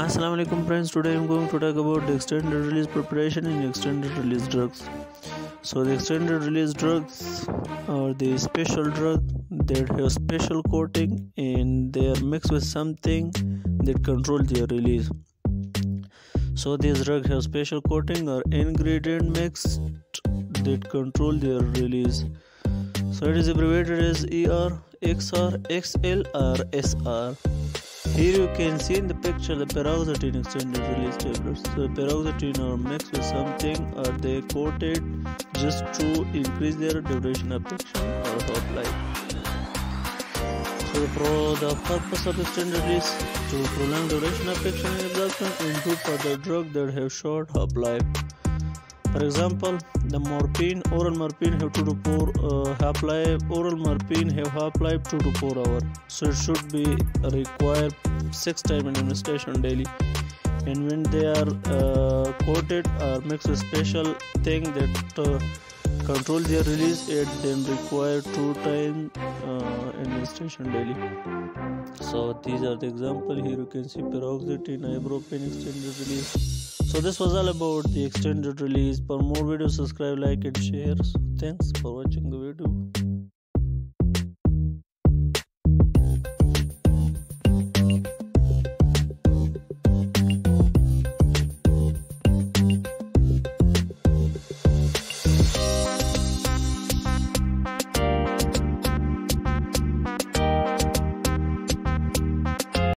Assalamualaikum friends, today I am going to talk about the extended release preparation in extended release drugs. So the extended release drugs are the special drug that have special coating and they are mixed with something that controls their release. So these drugs have special coating or ingredient mixed that control their release. So it is abbreviated as ER, XR, XL or SR. Here you can see in the picture the paroxetine extended release tablets. So paroxetine are mixed with something or they coated just to increase their duration of action or half-life. So for the purpose of extended release, to prolong duration of action in absorption and to further drugs that have short half-life. For example, the morphine, oral morphine have 2 to 4 half-life. Oral morphine have half-life 2 to 4 hours. So it should be required 6 times administration daily. And when they are coated or mixed with special thing that control their release, it then require 2 times administration daily. So these are the example. Here you can see paroxetine, ibuprofen extended release. So this was all about the extended release. For more videos, subscribe, like and share. So thanks for watching the video.